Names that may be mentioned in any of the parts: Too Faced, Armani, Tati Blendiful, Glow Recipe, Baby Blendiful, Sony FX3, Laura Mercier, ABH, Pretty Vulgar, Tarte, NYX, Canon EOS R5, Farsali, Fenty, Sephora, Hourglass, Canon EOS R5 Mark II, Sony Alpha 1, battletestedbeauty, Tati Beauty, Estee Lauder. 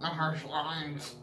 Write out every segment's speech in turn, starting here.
My harsh lines.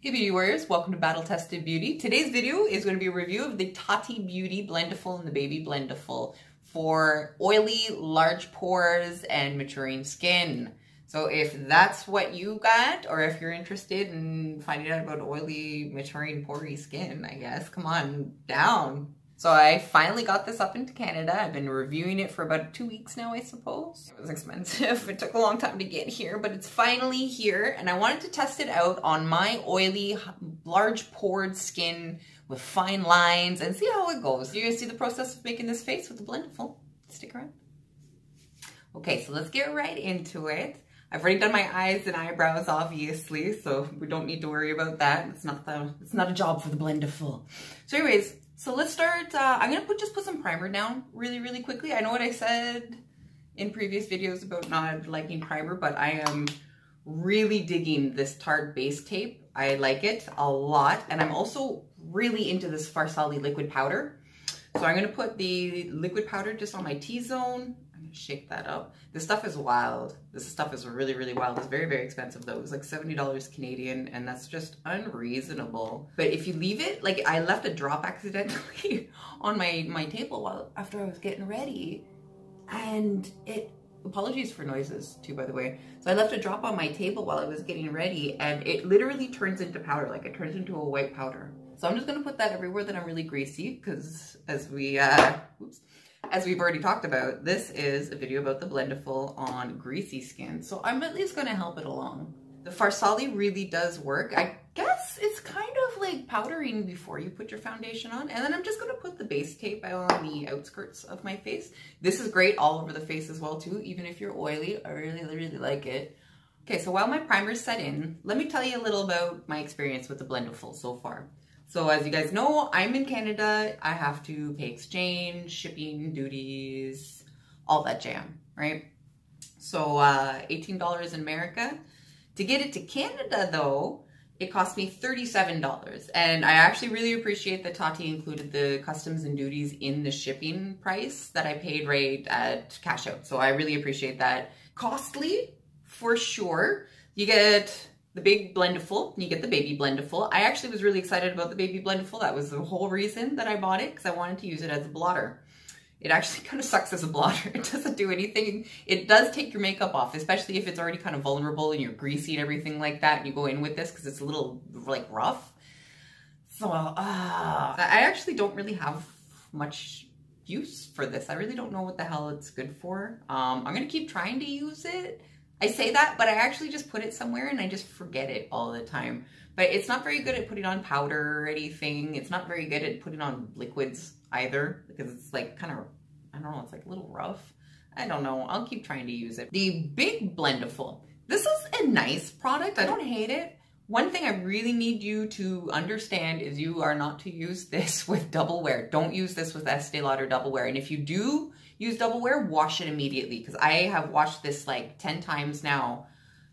Hey beauty warriors, welcome to Battle Tested Beauty. Today's video is going to be a review of the Tati Beauty Blendiful and the Baby Blendiful for oily, large pores and maturing skin. So if that's what you got, or if you're interested in finding out about oily, maturing, pory skin, I guess, come on down. So I finally got this up into Canada. I've been reviewing it for about 2 weeks now, I suppose. It was expensive. It took a long time to get here, but it's finally here. And I wanted to test it out on my oily, large pored skin with fine lines and see how it goes. You're gonna see the process of making this face with the Blendiful. Stick around. Okay, so let's get right into it. I've already done my eyes and eyebrows, obviously, so we don't need to worry about that. It's not a job for the Blendiful. So anyways, so let's start, I'm gonna just put some primer down really quickly. I know what I said in previous videos about not liking primer, but I am really digging this Tarte base tape. I like it a lot. And I'm also really into this Farsali liquid powder. So I'm gonna put the liquid powder just on my T-zone. I'm gonna shake that up. This stuff is wild. This stuff is really wild. It's very expensive though. It was like $70 Canadian, and that's just unreasonable. But if you leave it, like I left a drop accidentally on my table while after I was getting ready, and it, apologies for noises too, by the way. So I left a drop on my table while I was getting ready, and it literally turns into powder. Like it turns into a white powder. So I'm just gonna put that everywhere that I'm really greasy, because as we, as we've already talked about, this is a video about the Blendiful on greasy skin, so I'm at least going to help it along. The Farsali really does work. I guess it's kind of like powdering before you put your foundation on, and then I'm just going to put the base tape on the outskirts of my face. This is great all over the face as well too, even if you're oily. I really like it. Okay, so while my primer's set in, let me tell you a little about my experience with the Blendiful so far. So as you guys know, I'm in Canada. I have to pay exchange, shipping, duties, all that jam, right? So $18 in America. To get it to Canada though, it cost me $37. And I actually really appreciate that Tati included the customs and duties in the shipping price that I paid right at cash out. So I really appreciate that. Costly, for sure. You get the big Blendiful, you get the Baby Blendiful. I actually was really excited about the Baby Blendiful. That was the whole reason that I bought it, because I wanted to use it as a blotter. It actually kind of sucks as a blotter. It doesn't do anything. It does take your makeup off, especially if it's already kind of vulnerable and you're greasy and everything like that, and you go in with this because it's a little like rough. So I actually don't really have much use for this. I really don't know what the hell it's good for. I'm gonna keep trying to use it. I say that, but I actually just put it somewhere and I just forget it all the time. But it's not very good at putting on powder or anything. It's not very good at putting on liquids either, because it's like kind of, I don't know, it's like a little rough. I don't know, I'll keep trying to use it. The Big Blendiful. This is a nice product, I don't hate it. One thing I really need you to understand is you are not to use this with double wear. Don't use this with Estee Lauder double wear. And if you do use double wear, wash it immediately, because I have washed this like 10 times now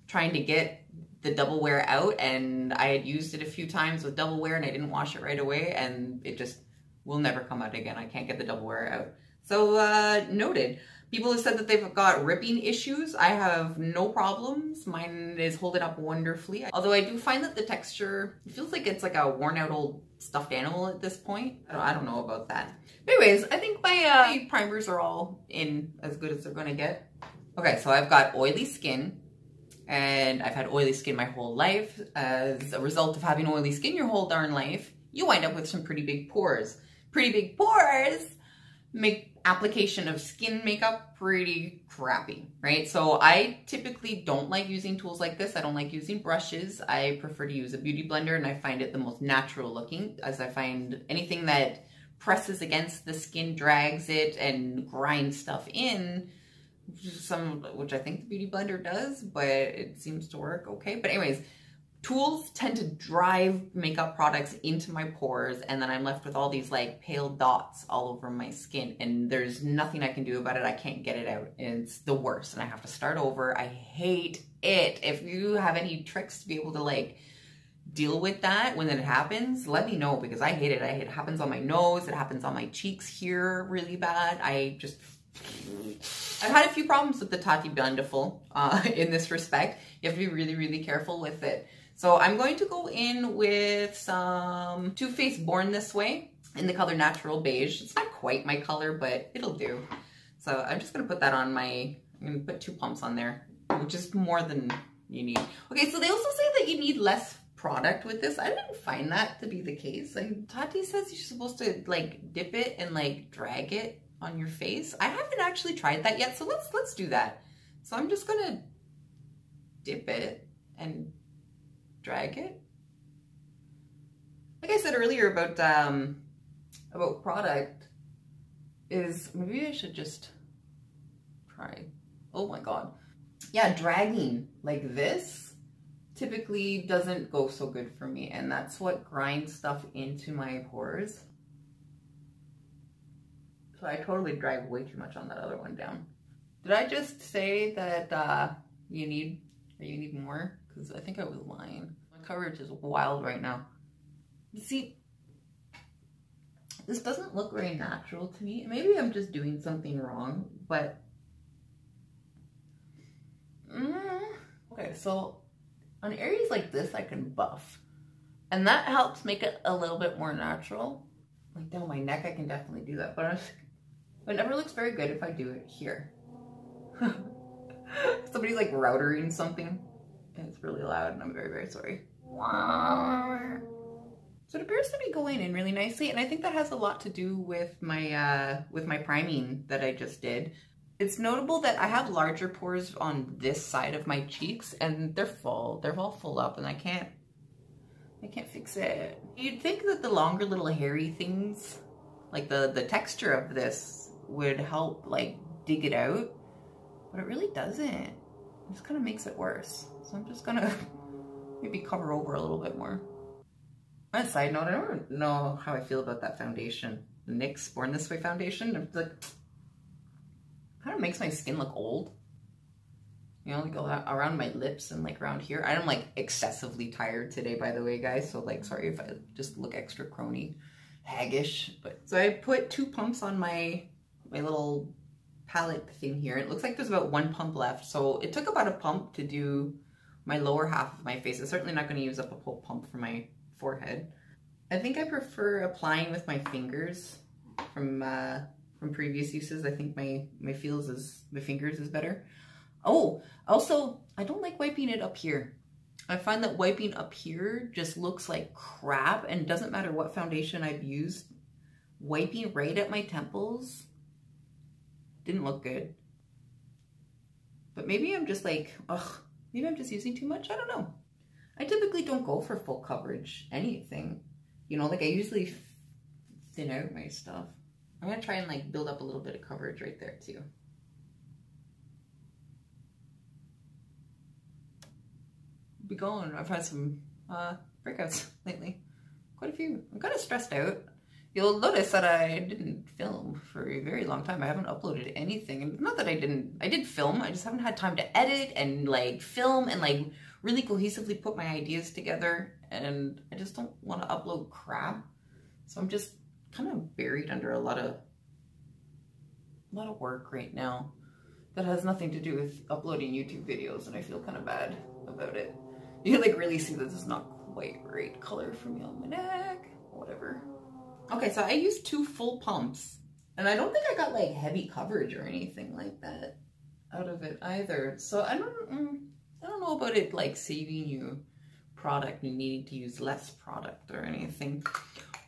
trying to get the double wear out, and I had used it a few times with double wear and I didn't wash it right away, and it just will never come out again. I can't get the double wear out. So noted. People have said that they've got ripping issues. I have no problems. Mine is holding up wonderfully. Although I do find that the texture, it feels like it's like a worn out old stuffed animal at this point. I don't know about that. But anyways, I think my primers are all in as good as they're gonna get. Okay, so I've got oily skin, and I've had oily skin my whole life. As a result of having oily skin your whole darn life, you wind up with some pretty big pores. Pretty big pores make application of skin makeup pretty crappy, right? So I typically don't like using tools like this. I don't like using brushes. I prefer to use a beauty blender, and I find it the most natural looking, as I find anything that presses against the skin, drags it, and grinds stuff in, which I think the beauty blender does, but it seems to work okay. But anyways, tools tend to drive makeup products into my pores, and then I'm left with all these like pale dots all over my skin, and there's nothing I can do about it. I can't get it out. It's the worst, and I have to start over. I hate it. If you have any tricks to be able to like deal with that when it happens, let me know, because I hate it. It happens on my nose. It happens on my cheeks here really bad. I just I've had a few problems with the Tati Blendiful in this respect. You have to be really, really careful with it. So I'm going to go in with some Too Faced Born This Way in the color Natural Beige. It's not quite my color, but it'll do. So I'm just gonna put that on my, I'm gonna put two pumps on there, which is more than you need. Okay, so they also say that you need less product with this. I didn't find that to be the case. Like, Tati says you're supposed to like dip it and like drag it on your face. I haven't actually tried that yet, so let's do that. So I'm just gonna dip it and drag it. Like I said earlier about product, is maybe I should just try. Oh my god. Yeah, dragging like this typically doesn't go so good for me, and that's what grinds stuff into my pores. So I totally drag way too much on that other one down. Did I just say that you need more? Because I think I was lying. My coverage is wild right now. You see, this doesn't look very natural to me. Maybe I'm just doing something wrong, but okay, so on areas like this, I can buff, and that helps make it a little bit more natural. Like down my neck, I can definitely do that, but it never looks very good if I do it here. Somebody's like routering something, and it's really loud, and I'm very, very sorry. So it appears to be going in really nicely, and I think that has a lot to do with my priming that I just did. It's notable that I have larger pores on this side of my cheeks, and they're full. They're all full up, and I can't fix it. You'd think that the longer little hairy things, like the texture of this, would help like dig it out, but it really doesn't. It just kind of makes it worse. So I'm just gonna maybe cover over a little bit more. On a side note, I don't know how I feel about that foundation, the NYX Born This Way foundation. I'm like, kind of makes my skin look old, you know, like around my lips and like around here. I'm like excessively tired today, by the way, guys, so like sorry if I just look extra crony haggish. But so I put two pumps on my little palette thing here. It looks like there's about one pump left, so it took about a pump to do my lower half of my face. I'm certainly not going to use up a whole pump for my forehead. I think I prefer applying with my fingers from previous uses. I think my fingers is better. Oh, also, I don't like wiping it up here. I find that wiping up here just looks like crap, and doesn't matter what foundation I've used, wiping right at my temples didn't look good. But maybe I'm just like, ugh, maybe I'm just using too much, I don't know. I typically don't go for full coverage, anything. You know, like I usually thin out my stuff. I'm gonna try and like build up a little bit of coverage right there too. Be going. I've had some breakouts lately, quite a few. I'm kind of stressed out. You'll notice that I didn't film for a very long time. I haven't uploaded anything, and not that I did film. I just haven't had time to edit and like film and like really cohesively put my ideas together. And I just don't want to upload crap, so I'm just kind of buried under a lot of work right now that has nothing to do with uploading YouTube videos, and I feel kind of bad about it. You can like really see that this is not quite right color for me on my neck, whatever. Okay, so I used two full pumps, and I don't think I got like heavy coverage or anything like that out of it either. So I don't know about it like saving you product and needing to use less product or anything.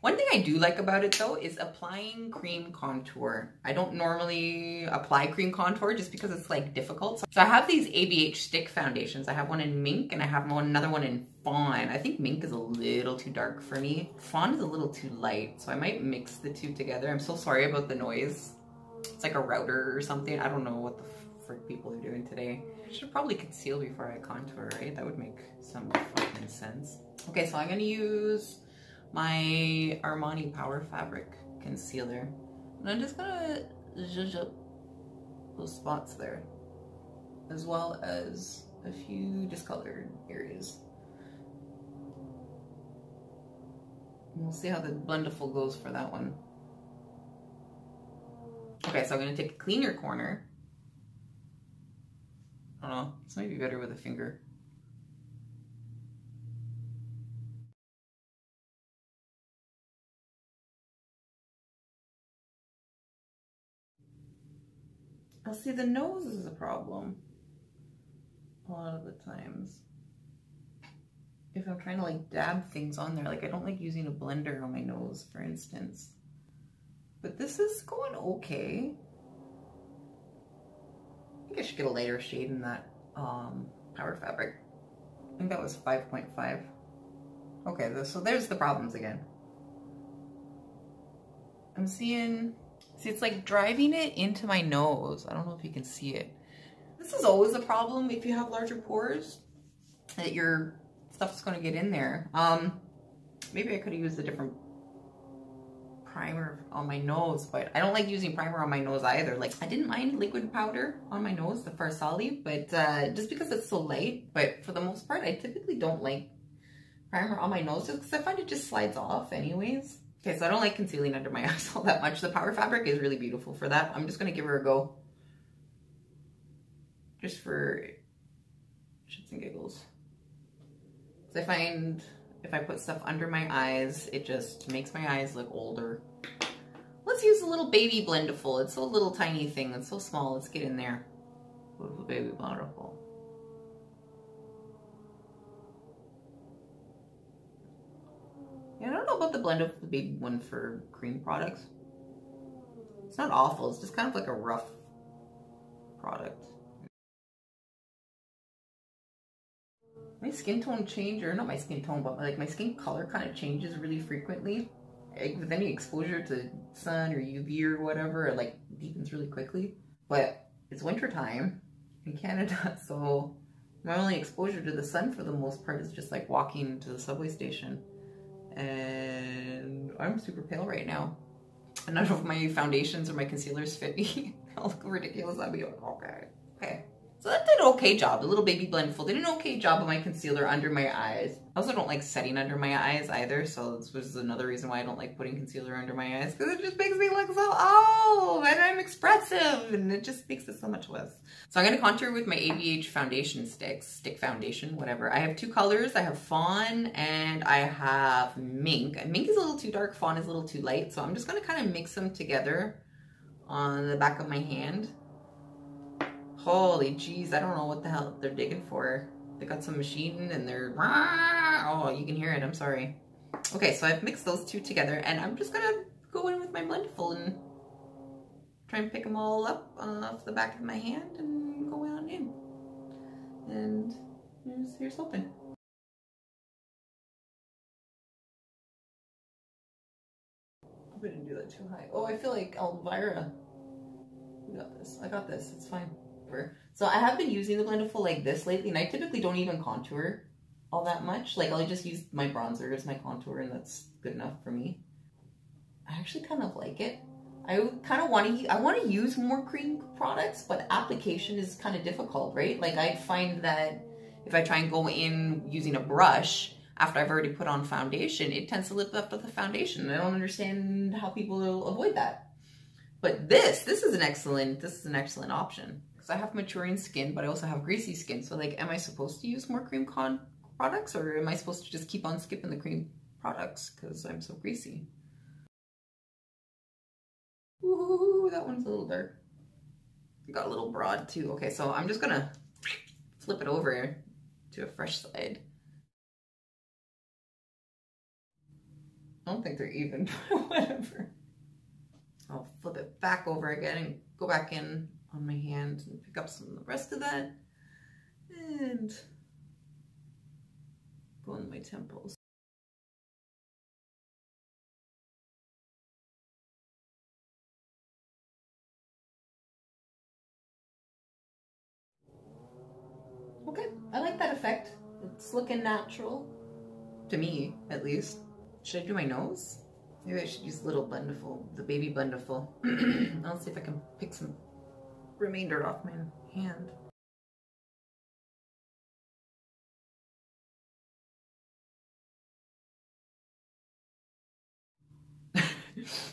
One thing I do like about it though is applying cream contour. I don't normally apply cream contour just because it's like difficult. So I have these ABH stick foundations. I have one in Mink, and I have another one in Fawn. I think Mink is a little too dark for me. Fawn is a little too light, so I might mix the two together. I'm so sorry about the noise. It's like a router or something. I don't know what the frick people are doing today. I should probably conceal before I contour, right? That would make some fucking sense. Okay, so I'm gonna use my Armani Power Fabric Concealer, and I'm just gonna zhuzh up those spots there, as well as a few discolored areas. And we'll see how the Blendiful goes for that one. Okay, so I'm gonna take a cleaner corner. I don't know, this might be better with a finger. I'll see the nose is a problem a lot of the times. If I'm trying to like dab things on there, like I don't like using a blender on my nose, for instance. But this is going okay. I think I should get a lighter shade in that Power Fabric. I think that was 5.5. Okay, so there's the problems again. I'm seeing, see, it's like driving it into my nose. I don't know if you can see it. This is always a problem if you have larger pores, that your stuff's gonna get in there. Maybe I could have used a different primer on my nose, but I don't like using primer on my nose either. Like, I didn't mind liquid powder on my nose, the Farsali, but just because it's so light. But for the most part, I typically don't like primer on my nose just because I find it just slides off anyways. Okay, so I don't like concealing under my eyes all that much. The Power Fabric is really beautiful for that. I'm just gonna give her a go. Just for shits and giggles. Because I find if I put stuff under my eyes, it just makes my eyes look older. Let's use a little Baby Blendiful. It's a little tiny thing. It's so small. Let's get in there. Beautiful Baby Blendiful. Yeah, I don't know about the blend of the big one for cream products. It's not awful. It's just kind of like a rough product. My skin tone change, or not my skin tone, but like my skin color kind of changes really frequently. Like with any exposure to sun or UV or whatever, it like deepens really quickly. But it's winter time in Canada, so my only exposure to the sun for the most part is just like walking to the subway station. And I'm super pale right now. None of my foundations or my concealers fit me. I look ridiculous. I'll be like, okay, okay. So that did an okay job. The little Baby Blendiful did an okay job of my concealer under my eyes. I also don't like setting under my eyes either, so this was another reason why I don't like putting concealer under my eyes, because it just makes me look so old and I'm expressive and it just makes it so much worse. So I'm going to contour with my ABH foundation stick foundation, whatever. I have two colors. I have Fawn and I have Mink. Mink is a little too dark, Fawn is a little too light, so I'm just going to kind of mix them together on the back of my hand. Holy jeez, I don't know what the hell they're digging for. They got some machine and they're... Oh, you can hear it, I'm sorry. Okay, so I've mixed those two together and I'm just gonna go in with my Blendiful and try and pick them all up off the back of my hand and go on in. And here's hoping. I wouldn't do that too high. Oh, I feel like Elvira. We got this, I got this, it's fine. So I have been using the Blendiful like this lately, and I typically don't even contour all that much. Like, I'll just use my bronzer as my contour and that's good enough for me. I actually kind of like it. I kind of want to use more cream products, but application is kind of difficult, right? Like, I find that if I try and go in using a brush after I've already put on foundation, it tends to lip up to the foundation. I don't understand how people will avoid that. But this is an excellent option. I have maturing skin, but I also have greasy skin. So like, am I supposed to use more cream products, or am I supposed to just keep on skipping the cream products because I'm so greasy? Ooh, that one's a little dark. It got a little broad too. Okay, so I'm just gonna flip it over to a fresh side. I don't think they're even, but whatever. I'll flip it back over again and go back in on my hand and pick up some of the rest of that and go on my temples. Okay, I like that effect. It's looking natural. To me, at least. Should I do my nose? Maybe I should use little Blendiful, the Baby Blendiful. I'll see if I can pick some remainder off my hand.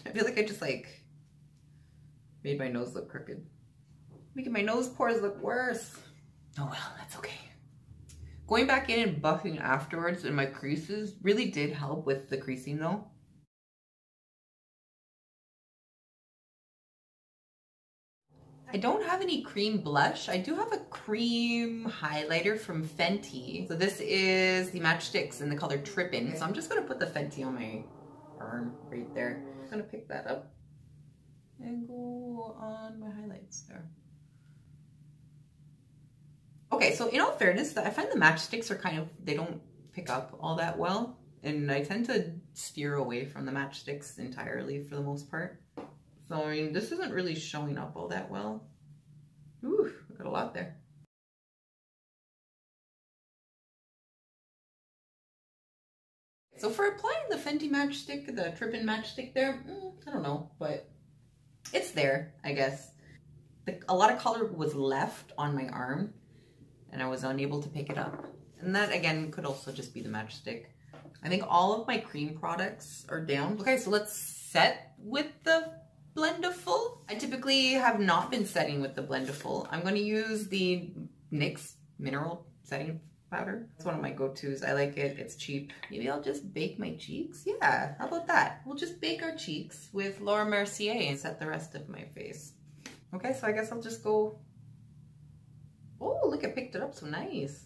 I feel like I just like Made my nose look crooked. Making my nose pores look worse. Oh well, that's okay. Going back in and buffing afterwards in my creases really did help with the creasing though. I don't have any cream blush. I do have a cream highlighter from Fenty. So this is the matchsticks in the color Trippin'. So I'm just gonna put the Fenty on my arm right there. I'm gonna pick that up and go on my highlights there. Okay, so in all fairness, I find the matchsticks are kind of, they don't pick up all that well. And I tend to steer away from the matchsticks entirely for the most part. So, I mean, this isn't really showing up all that well. Ooh, got a lot there. So for applying the Fenty matchstick, the Trippin' matchstick there, I don't know, but it's there, I guess. A lot of color was left on my arm and I was unable to pick it up. And that, again, could also just be the matchstick. I think all of my cream products are down. Okay, so let's set with the Blendiful. I typically have not been setting with the Blendiful. I'm going to use the NYX Mineral Setting Powder. It's one of my go-tos. I like it. It's cheap. Maybe I'll just bake my cheeks. Yeah, how about that? We'll just bake our cheeks with Laura Mercier and set the rest of my face. Okay, so I guess I'll just go... Oh, look, I picked it up so nice.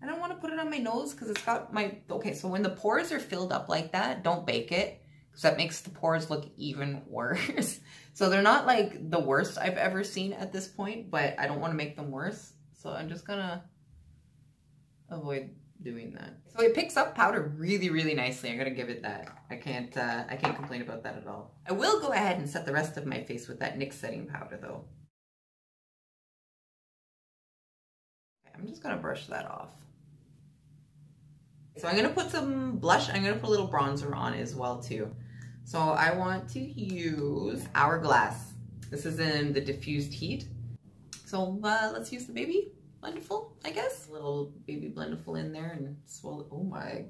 I don't want to put it on my nose because it's got my... Okay, so when the pores are filled up like that, don't bake it because that makes the pores look even worse. So they're not like the worst I've ever seen at this point, but I don't want to make them worse. So I'm just going to avoid doing that. So it picks up powder really, really nicely. I'm going to give it that. I can't complain about that at all. I will go ahead and set the rest of my face with that NYX setting powder though. Okay, I'm just going to brush that off. So I'm going to put some blush, I'm going to put a little bronzer on as well too. So I want to use Hourglass. This is in the Diffused Heat. So let's use the Baby Blendiful, I guess. A little Baby Blendiful in there and swirl it. Oh my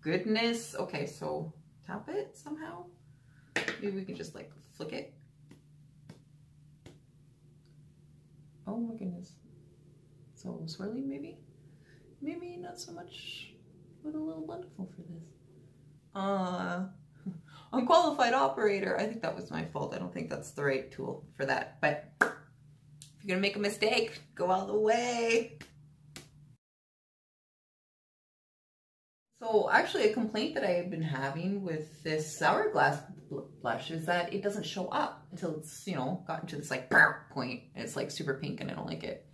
goodness. Okay, so tap it somehow. Maybe we can just like flick it. Oh my goodness. So swirly maybe? Maybe not so much. What a little Blendiful for this. Unqualified operator. I think that was my fault. I don't think that's the right tool for that. But if you're gonna make a mistake, go all the way. So actually a complaint that I have been having with this Hourglass blush is that it doesn't show up until it's, you know, gotten to this like point. And it's like super pink and I don't like it.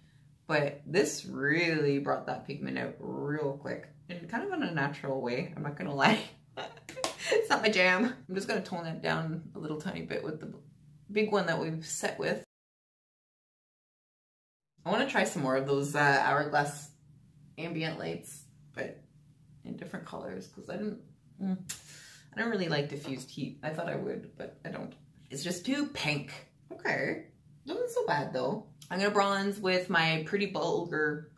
But this really brought that pigment out real quick. In kind of an unnatural way, I'm not gonna lie. It's not my jam. I'm just gonna tone that down a little tiny bit with the big one that we've set with. I wanna try some more of those Hourglass ambient lights, but in different colors, because I don't really like Diffused Heat. I thought I would, but I don't. It's just too pink. Okay, that wasn't so bad though. I'm gonna bronze with my Pretty Vulgar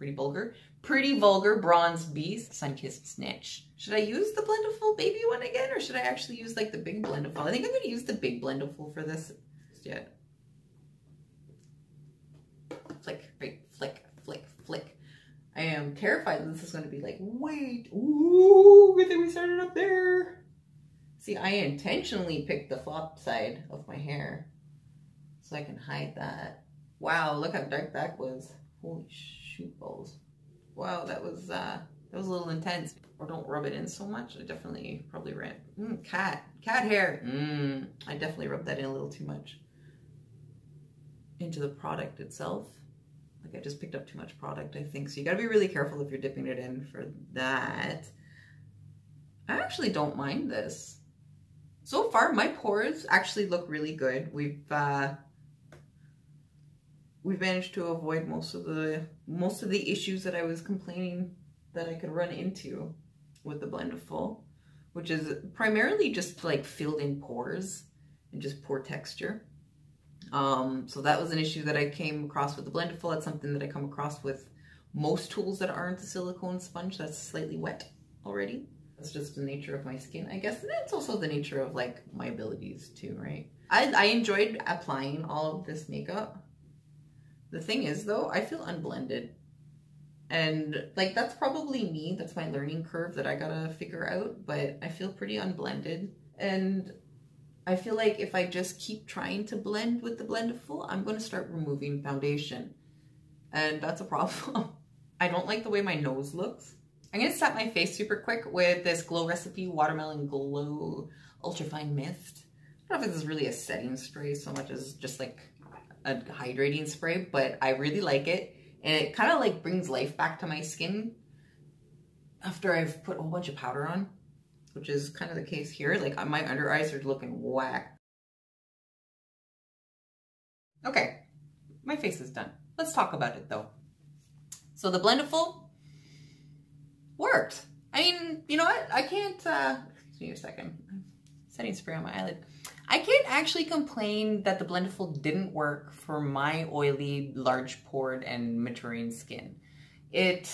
Bronze Beast Sunkissed Snitch. Should I use the Blendiful baby one again, or should I actually use like the big Blendiful? I think I'm gonna use the big Blendiful for this yet. Flick, flick, flick, flick, flick. I am terrified that this is gonna be like, wait, ooh, I think we started up there. See, I intentionally picked the flop side of my hair so I can hide that. Wow, look how dark that was. Holy shoot balls. Wow, that was a little intense. Or don't rub it in so much. I definitely probably ran. Cat hair. I definitely rubbed that in a little too much. Into the product itself. Like I just picked up too much product, I think. So you gotta be really careful if you're dipping it in for that. I actually don't mind this. So far, my pores actually look really good. We've managed to avoid most of the issues that I was complaining that I could run into with the Blendiful, which is primarily just like filled in pores and just poor texture. So that was an issue that I came across with the Blendiful. That's something that I come across with most tools that aren't a silicone sponge that's slightly wet already. That's just the nature of my skin, I guess. And that's also the nature of like my abilities too, right? I enjoyed applying all of this makeup. The thing is though, I feel unblended. And like, that's probably me. That's my learning curve that I gotta figure out, but I feel pretty unblended. And I feel like if I just keep trying to blend with the Blendiful, I'm gonna start removing foundation. And that's a problem. I don't like the way my nose looks. I'm gonna set my face super quick with this Glow Recipe Watermelon Glow Ultrafine Mist. I don't know if this is really a setting spray so much as just like a hydrating spray, but I really like it. And it kind of like brings life back to my skin after I've put a whole bunch of powder on, which is kind of the case here. Like my under eyes are looking whack. Okay, my face is done. Let's talk about it though. So the Blendiful worked. I mean, you know what? I can't, excuse me a second. I'm setting spray on my eyelid. I can't actually complain that the Blendiful didn't work for my oily, large pored and maturing skin. It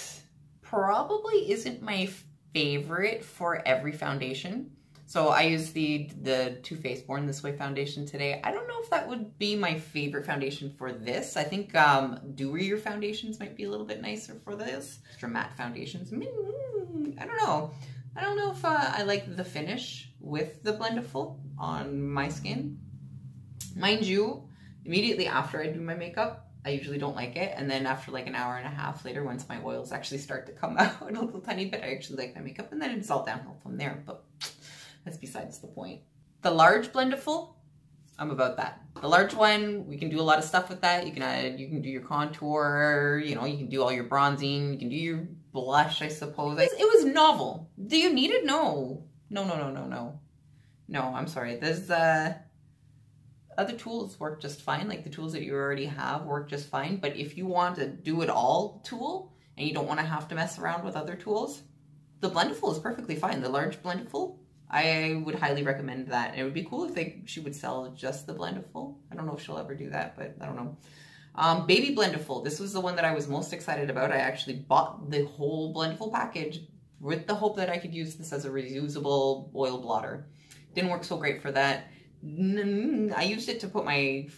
probably isn't my favorite for every foundation. So I used the Too Faced Born This Way foundation today. I don't know if that would be my favorite foundation for this. I think dewier foundations might be a little bit nicer for this. Extra matte foundations, I don't know. I don't know if I like the finish with the Blendiful on my skin. Mind you, immediately after I do my makeup, I usually don't like it. And then after like an hour and a half later, once my oils actually start to come out a little tiny bit, I actually like my makeup, and then it's all downhill from there. But that's besides the point. The large Blendiful, I'm about that. The large one, we can do a lot of stuff with that. You can do your contour, you know, you can do all your bronzing, you can do your blush, I suppose. It was novel. Do you need it? No. No, no, no, no, no. No, I'm sorry. There's other tools work just fine. Like the tools that you already have work just fine. But if you want a do it all tool and you don't want to have to mess around with other tools, the Blendiful is perfectly fine. The large Blendiful, I would highly recommend that. And it would be cool if she would sell just the Blendiful. I don't know if she'll ever do that, but I don't know. Baby Blendiful. This was the one that I was most excited about. I actually bought the whole Blendiful package with the hope that I could use this as a reusable oil blotter. Didn't work so great for that. I used it to put my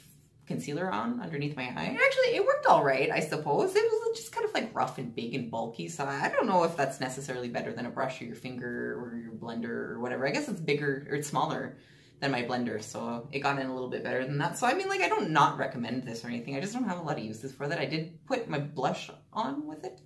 concealer on underneath my eye. Actually, it worked all right, I suppose. It was just kind of like rough and big and bulky, so I don't know if that's necessarily better than a brush or your finger or your blender or whatever. I guess it's bigger, or it's smaller than my blender, so it got in a little bit better than that. So I mean, like, I don't not recommend this or anything. I just don't have a lot of uses for that. I did put my blush on with it.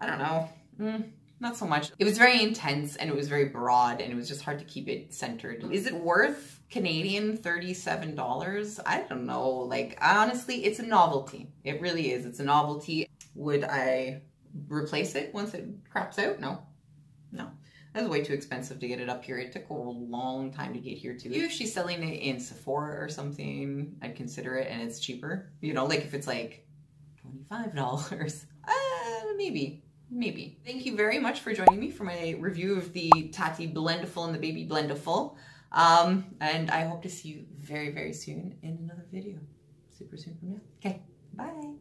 I don't know. Not so much. It was very intense and it was very broad and it was just hard to keep it centered. Is it worth Canadian $37? I don't know. Like, honestly, it's a novelty. It really is. It's a novelty. Would I replace it once it craps out? No. No. That was way too expensive to get it up here. It took a long time to get here too. If she's selling it in Sephora or something, I'd consider it and it's cheaper. You know, like if it's like $25, maybe. Maybe. Thank you very much for joining me for my review of the Tati Blendiful and the Baby Blendiful. And I hope to see you very, very soon in another video. Super soon from now. Okay, bye.